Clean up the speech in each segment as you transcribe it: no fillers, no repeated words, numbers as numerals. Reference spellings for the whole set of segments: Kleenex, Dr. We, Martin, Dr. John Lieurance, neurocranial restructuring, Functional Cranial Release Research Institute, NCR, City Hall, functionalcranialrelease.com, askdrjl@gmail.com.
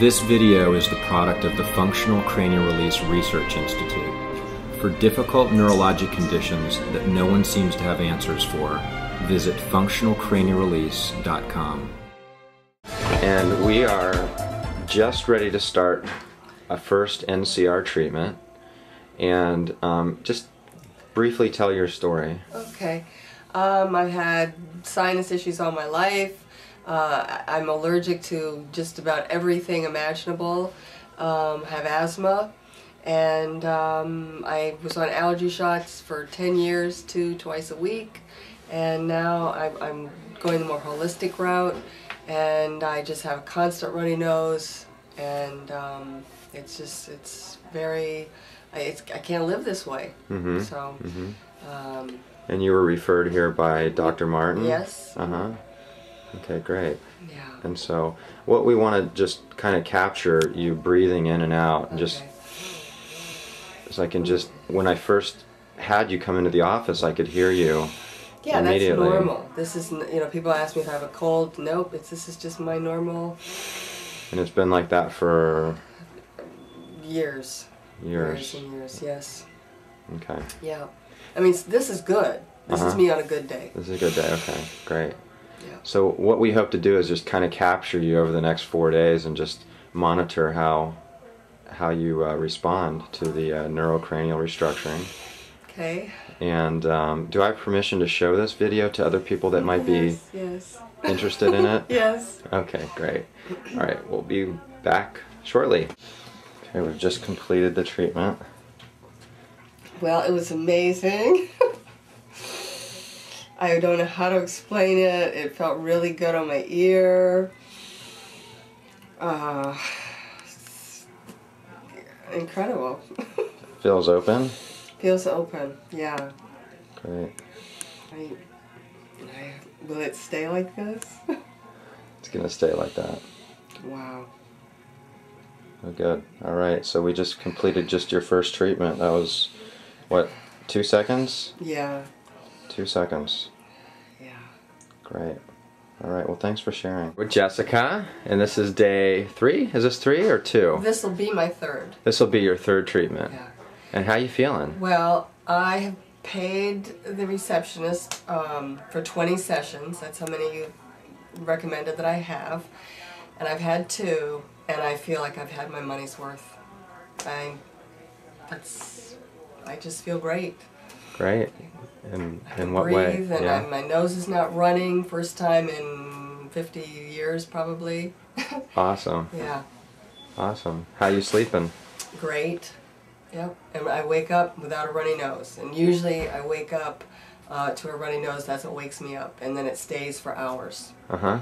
This video is the product of the Functional Cranial Release Research Institute. For difficult neurologic conditions that no one seems to have answers for, visit functionalcranialrelease.com. And we are just ready to start a first NCR treatment. And just briefly tell your story. Okay. I've had sinus issues all my life. I'm allergic to just about everything imaginable. I have asthma, and I was on allergy shots for 10 years, twice a week, and now I'm going the more holistic route, and I just have a constant runny nose, and I can't live this way. Mm-hmm. So, and you were referred here by Dr. Martin? Yes. Uh-huh. Okay, great. Yeah. And so, what we want to just kind of capture you breathing in and out, and just so I can just, when I first had you come into the office, I could hear you. Yeah, that's normal. This is, you know, people ask me if I have a cold. Nope, this is just my normal. And it's been like that for years. Years. Years and years. Yes. Okay. Yeah. I mean, this is good. This is me on a good day. This is a good day. Okay, great. Yeah. So what we hope to do is just kind of capture you over the next 4 days and just monitor how you respond to the neurocranial restructuring. Okay. And do I have permission to show this video to other people that might be interested in it? Yes. Okay, great. All right, we'll be back shortly. Okay, we've just completed the treatment. Well, it was amazing. I don't know how to explain it. It felt really good on my ear. Incredible. Feels open? Feels open, yeah. Great. Will it stay like this? It's going to stay like that. Wow. Oh, good. All right, so we just completed just your first treatment. That was, what, 2 seconds? Yeah. 2 seconds. Yeah. Great. All right, well, thanks for sharing. We're Jessica, and this is day 3? Is this 3 or 2? This will be my 3rd. This will be your 3rd treatment. Yeah. And how are you feeling? Well, I have paid the receptionist for 20 sessions. That's how many you recommended that I have. And I've had 2, and I feel like I've had my money's worth. I just feel great. Great. In what way? And yeah. My nose is not running. First time in 50 years, probably. Awesome. Yeah. Awesome. How are you sleeping? Great. Yep. And I wake up without a runny nose. And usually I wake up to a runny nose. That's what wakes me up. And then it stays for hours. Uh-huh.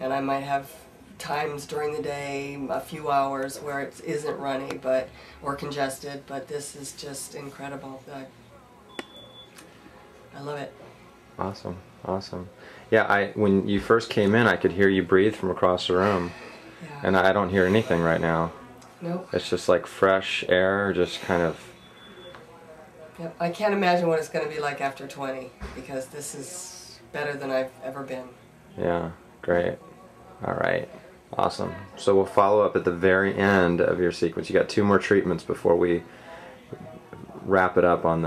And I might have times during the day, a few hours, where it isn't runny or congested. But this is just incredible. I love it. Awesome, awesome. Yeah, when you first came in, I could hear you breathe from across the room. Yeah. And I don't hear anything right now. Nope. It's just like fresh air, just kind of... Yep. I can't imagine what it's going to be like after 20, because this is better than I've ever been. Yeah, great. All right, awesome. So we'll follow up at the very end of your sequence. You got 2 more treatments before we wrap it up on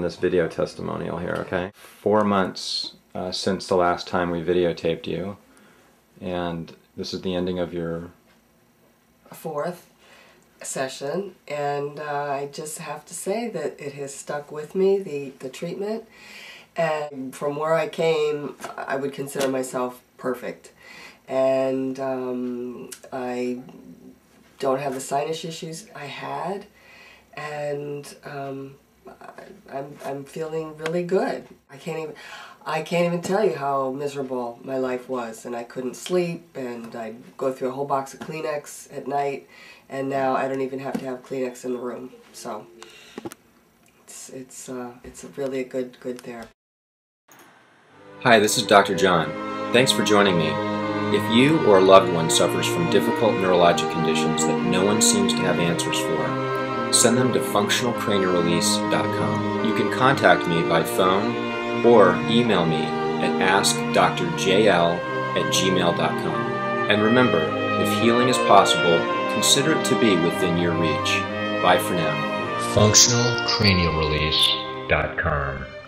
this video testimonial here, okay? 4 months since the last time we videotaped you, and this is the ending of your 4th session, and I just have to say that it has stuck with me, the treatment, and from where I came, I would consider myself perfect, and I don't have the sinus issues I had. And I'm feeling really good. I can't even tell you how miserable my life was, and I couldn't sleep, and I'd go through a whole box of Kleenex at night, and now I don't even have to have Kleenex in the room. So it's really a good therapy. Hi, this is Dr. John. Thanks for joining me. If you or a loved one suffers from difficult neurologic conditions that no one seems to have answers for, send them to functionalcranialrelease.com. You can contact me by phone or email me at askdrjl@gmail.com. And remember, if healing is possible, consider it to be within your reach. Bye for now. Functionalcranialrelease.com